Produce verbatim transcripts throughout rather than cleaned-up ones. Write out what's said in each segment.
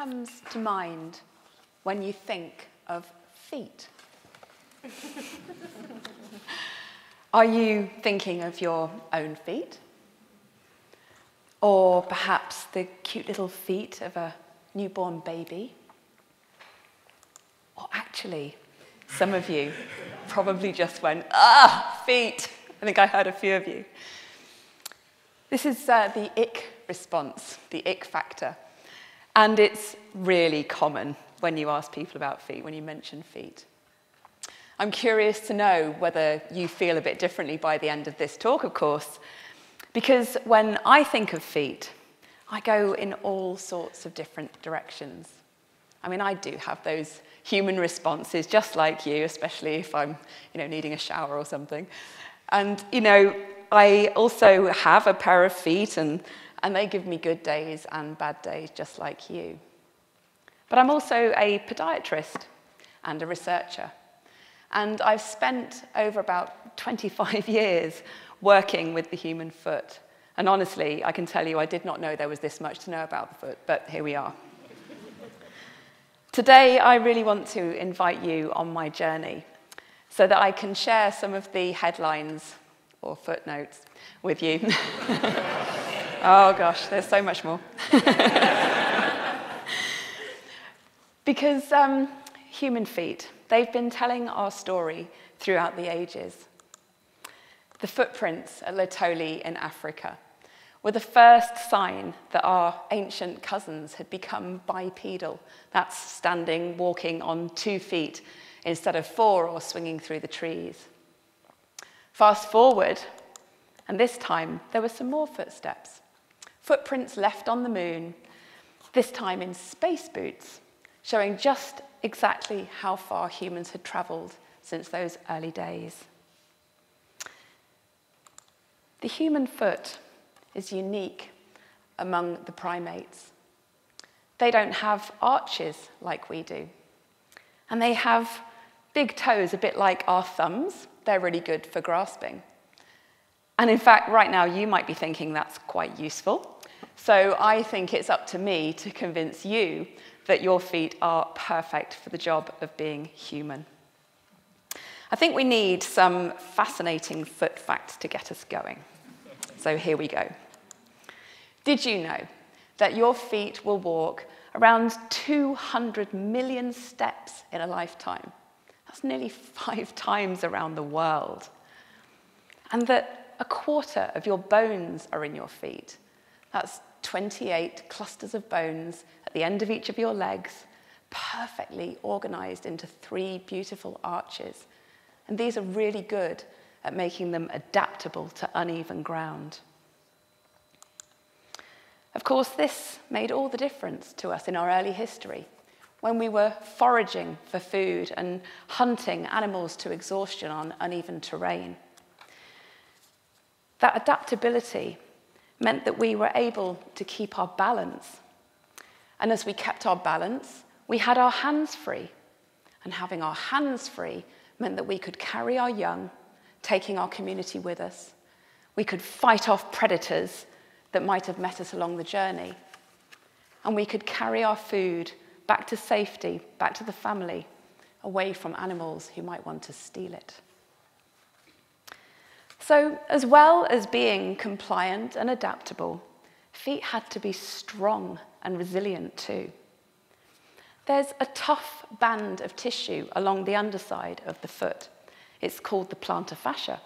comes to mind when you think of feet? Are you thinking of your own feet? Or perhaps the cute little feet of a newborn baby? Or actually, some of you probably just went, ah, feet. I think I heard a few of you. This is uh, the ick response, the ick factor. And it's really common when you ask people about feet, when you mention feet. I'm curious to know whether you feel a bit differently by the end of this talk, of course, because when I think of feet, I go in all sorts of different directions. I mean, I do have those human responses, just like you, especially if I'm, you know, needing a shower or something. And, you know, I also have a pair of feet, and, and they give me good days and bad days, just like you. But I'm also a podiatrist and a researcher. And I've spent over about twenty-five years working with the human foot. And honestly, I can tell you, I did not know there was this much to know about the foot, but here we are. Today, I really want to invite you on my journey so that I can share some of the headlines or footnotes with you. Oh gosh, there's so much more. Because um, human feet, they've been telling our story throughout the ages. The footprints at Laetoli in Africa were the first sign that our ancient cousins had become bipedal. That's standing, walking on two feet instead of four or swinging through the trees. Fast forward, and this time there were some more footsteps. Footprints left on the moon, this time in space boots, showing just exactly how far humans had travelled since those early days. The human foot is unique among the primates. They don't have arches like we do. And they have big toes, a bit like our thumbs. They're really good for grasping. And in fact, right now, you might be thinking that's quite useful. So I think it's up to me to convince you that your feet are perfect for the job of being human. I think we need some fascinating foot facts to get us going. So here we go. Did you know that your feet will walk around two hundred million steps in a lifetime? That's nearly five times around the world. And that a quarter of your bones are in your feet. That's twenty-eight clusters of bones at the end of each of your legs, perfectly organized into three beautiful arches. And these are really good at making them adaptable to uneven ground. Of course, this made all the difference to us in our early history, when we were foraging for food and hunting animals to exhaustion on uneven terrain. That adaptability meant that we were able to keep our balance. And as we kept our balance, we had our hands free. And having our hands free meant that we could carry our young, taking our community with us. We could fight off predators that might have met us along the journey. And we could carry our food back to safety, back to the family, away from animals who might want to steal it. So, as well as being compliant and adaptable, feet had to be strong and resilient too. There's a tough band of tissue along the underside of the foot. It's called the plantar fascia.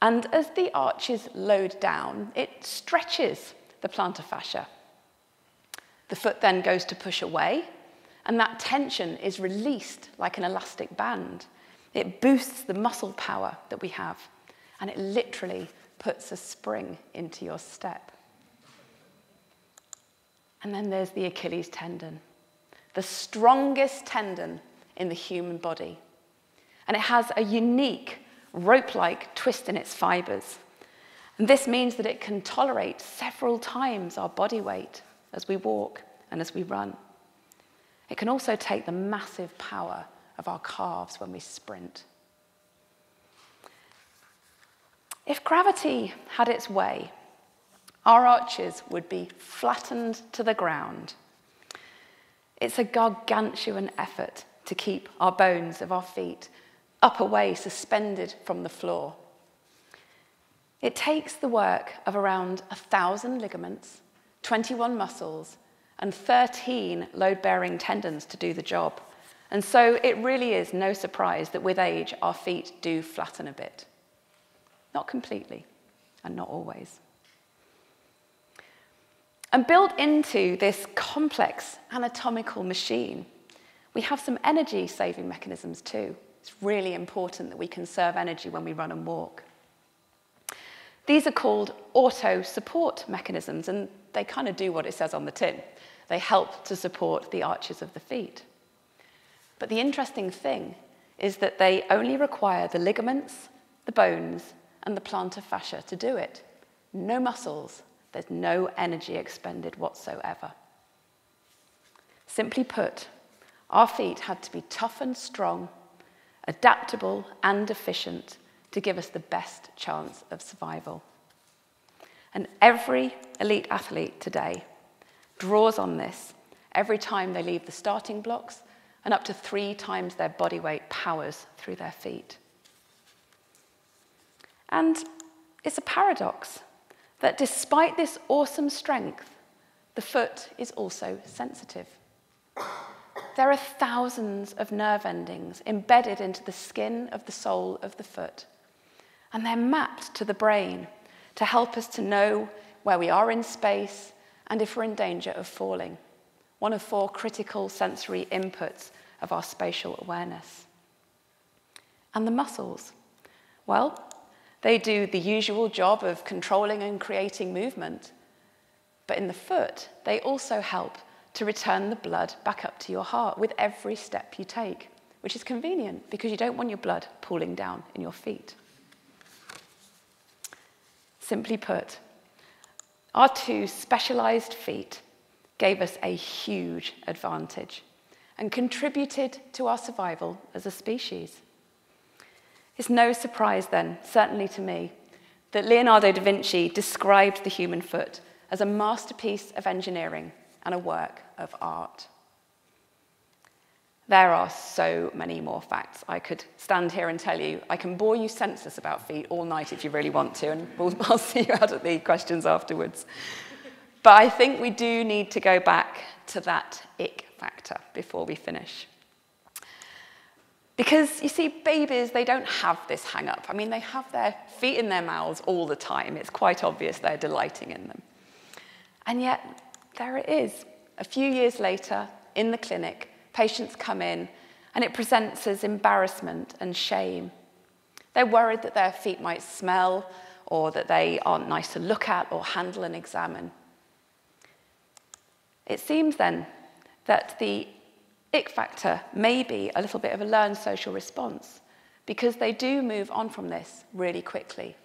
And as the arches load down, it stretches the plantar fascia. The foot then goes to push away, and that tension is released like an elastic band. It boosts the muscle power that we have, and it literally puts a spring into your step. And then there's the Achilles tendon, the strongest tendon in the human body. And it has a unique rope-like twist in its fibers. And this means that it can tolerate several times our body weight as we walk and as we run. It can also take the massive power of our calves when we sprint. If gravity had its way, our arches would be flattened to the ground, It's a gargantuan effort to keep our bones of our feet up away, suspended from the floor. It takes the work of around one thousand ligaments, twenty-one muscles, and thirteen load-bearing tendons to do the job. And so it really is no surprise that with age, our feet do flatten a bit. Not completely, and not always. And built into this complex anatomical machine, we have some energy-saving mechanisms too. It's really important that we conserve energy when we run and walk. These are called auto-support mechanisms, and they kind of do what it says on the tin. They help to support the arches of the feet. But the interesting thing is that they only require the ligaments, the bones, and the plantar fascia to do it. No muscles, there's no energy expended whatsoever. Simply put, our feet had to be tough and strong, adaptable and efficient to give us the best chance of survival. And every elite athlete today draws on this every time they leave the starting blocks, and up to three times their body weight powers through their feet. And it's a paradox that despite this awesome strength, the foot is also sensitive. There are thousands of nerve endings embedded into the skin of the sole of the foot, and they're mapped to the brain to help us to know where we are in space and if we're in danger of falling. One of four critical sensory inputs of our spatial awareness. And the muscles? Well, they do the usual job of controlling and creating movement, but in the foot, they also help to return the blood back up to your heart with every step you take, which is convenient because you don't want your blood pooling down in your feet. Simply put, our two specialized feet gave us a huge advantage and contributed to our survival as a species. It's no surprise then, certainly to me, that Leonardo da Vinci described the human foot as a masterpiece of engineering and a work of art. There are so many more facts I could stand here and tell you. I can bore you senseless about feet all night if you really want to, and we'll, I'll see you out at the questions afterwards. But I think we do need to go back to that ick factor before we finish. Because, you see, babies, they don't have this hang-up. I mean, they have their feet in their mouths all the time. It's quite obvious they're delighting in them. And yet, there it is. A few years later, in the clinic, patients come in, and it presents as embarrassment and shame. They're worried that their feet might smell, or that they aren't nice to look at or handle and examine. It seems then that the ick factor may be a little bit of a learned social response because they do move on from this really quickly.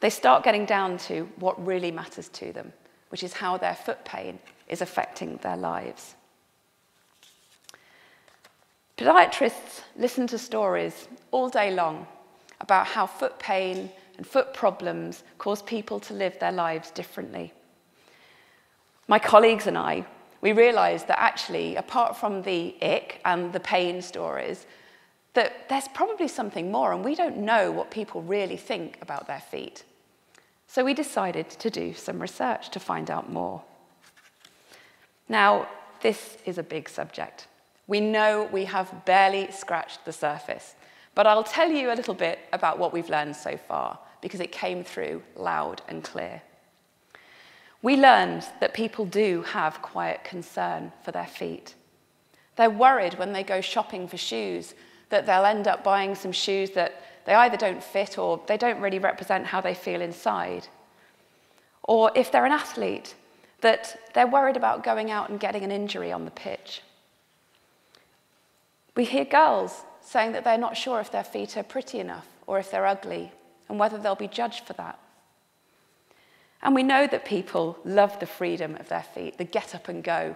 They start getting down to what really matters to them, which is how their foot pain is affecting their lives. Podiatrists listen to stories all day long about how foot pain and foot problems cause people to live their lives differently. My colleagues and I, we realised that actually, apart from the ick and the pain stories, that there's probably something more, and we don't know what people really think about their feet. So we decided to do some research to find out more. Now, this is a big subject. We know we have barely scratched the surface, but I'll tell you a little bit about what we've learned so far, because it came through loud and clear. We learned that people do have quiet concern for their feet. They're worried when they go shopping for shoes that they'll end up buying some shoes that they either don't fit or they don't really represent how they feel inside. Or if they're an athlete, that they're worried about going out and getting an injury on the pitch. We hear girls saying that they're not sure if their feet are pretty enough or if they're ugly and whether they'll be judged for that. And we know that people love the freedom of their feet, the get up and go,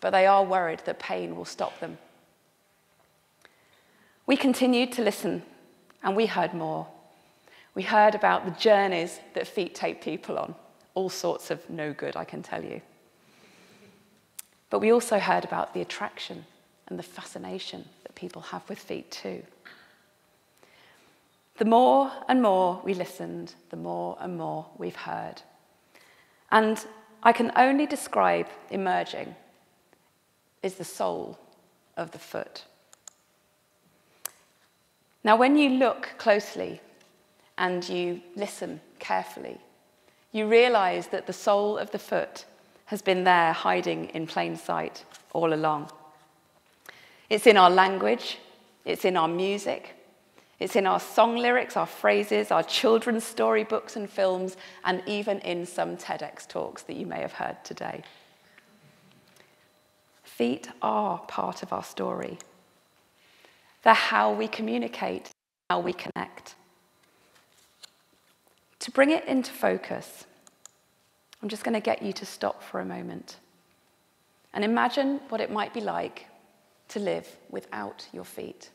but they are worried that pain will stop them. We continued to listen, and we heard more. We heard about the journeys that feet take people on, all sorts of no good, I can tell you. But we also heard about the attraction and the fascination that people have with feet too. The more and more we listened, the more and more we've heard. And I can only describe emerging is the soul of the foot. Now, when you look closely and you listen carefully, you realize that the sole of the foot has been there hiding in plain sight all along. It's in our language, it's in our music, it's in our song lyrics, our phrases, our children's storybooks and films, and even in some TEDx talks that you may have heard today. Feet are part of our story. They're how we communicate, how we connect. To bring it into focus, I'm just going to get you to stop for a moment and imagine what it might be like to live without your feet.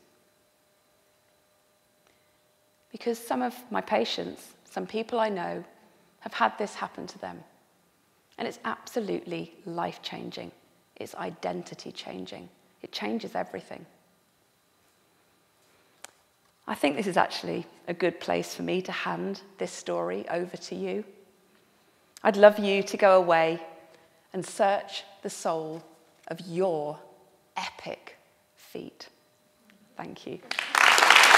Because some of my patients, some people I know, have had this happen to them. And it's absolutely life-changing. It's identity-changing. It changes everything. I think this is actually a good place for me to hand this story over to you. I'd love you to go away and search the soul of your epic feet. Thank you.